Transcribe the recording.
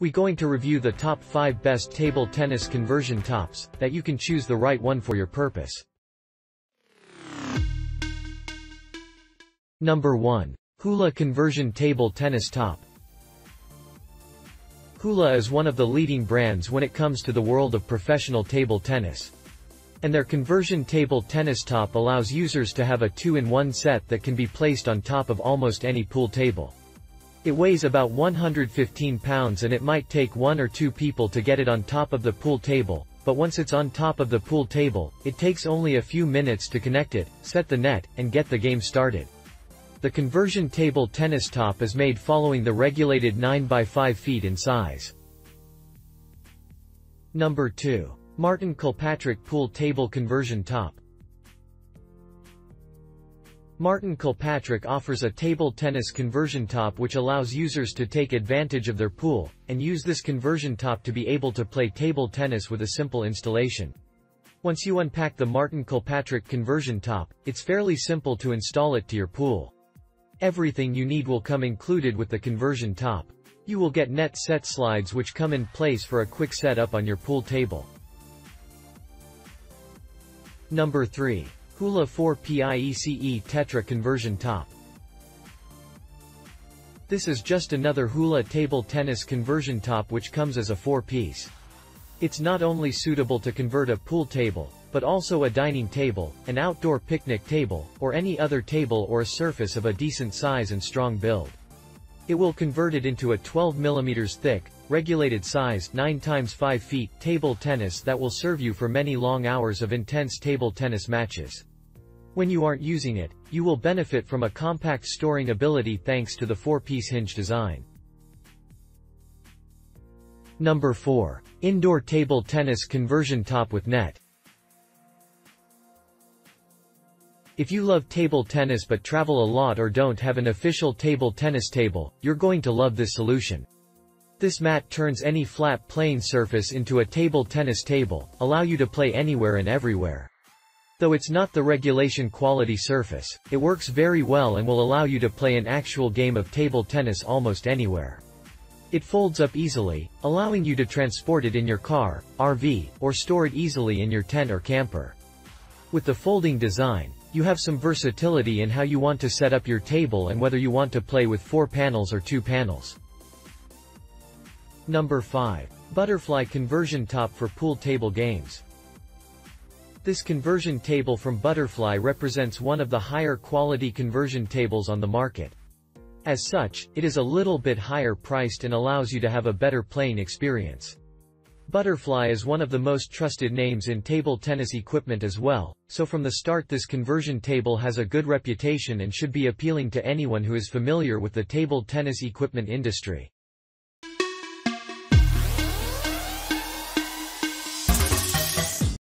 We're going to review the top 5 best table tennis conversion tops, that you can choose the right one for your purpose. Number 1. Hula Conversion Table Tennis Top. Hula is one of the leading brands when it comes to the world of professional table tennis. And their conversion table tennis top allows users to have a 2-in-1 set that can be placed on top of almost any pool table. It weighs about 115 pounds and it might take 1 or 2 people to get it on top of the pool table, but once it's on top of the pool table, it takes only a few minutes to connect it, set the net, and get the game started. The conversion table tennis top is made following the regulated 9 by 5 feet in size. Number 2. Martin Kilpatrick Pool Table Conversion Top. Martin Kilpatrick offers a table tennis conversion top which allows users to take advantage of their pool, and use this conversion top to be able to play table tennis with a simple installation. Once you unpack the Martin Kilpatrick conversion top, it's fairly simple to install it to your pool. Everything you need will come included with the conversion top. You will get net set slides which come in place for a quick setup on your pool table. Number 3. Hula 4PIECE Tetra Conversion Top. This is just another Hula table tennis conversion top which comes as a 4-piece. It's not only suitable to convert a pool table, but also a dining table, an outdoor picnic table, or any other table or a surface of a decent size and strong build. It will convert it into a 12 mm thick, regulated size 9x5 feet table tennis that will serve you for many long hours of intense table tennis matches. When you aren't using it, you will benefit from a compact storing ability thanks to the 4-piece hinge design. Number 4. Indoor Table Tennis Conversion Top with Net. If you love table tennis but travel a lot or don't have an official table tennis table, you're going to love this solution. This mat turns any flat playing surface into a table tennis table, allow you to play anywhere and everywhere. Though it's not the regulation quality surface, it works very well and will allow you to play an actual game of table tennis almost anywhere. It folds up easily, allowing you to transport it in your car, RV, or store it easily in your tent or camper. With the folding design, you have some versatility in how you want to set up your table and whether you want to play with 4 panels or 2 panels. Number 5. Butterfly Conversion Top for Pool Table Games. This conversion table from Butterfly represents one of the higher quality conversion tables on the market. As such, it is a little bit higher priced and allows you to have a better playing experience. Butterfly is one of the most trusted names in table tennis equipment as well, so from the start this conversion table has a good reputation and should be appealing to anyone who is familiar with the table tennis equipment industry.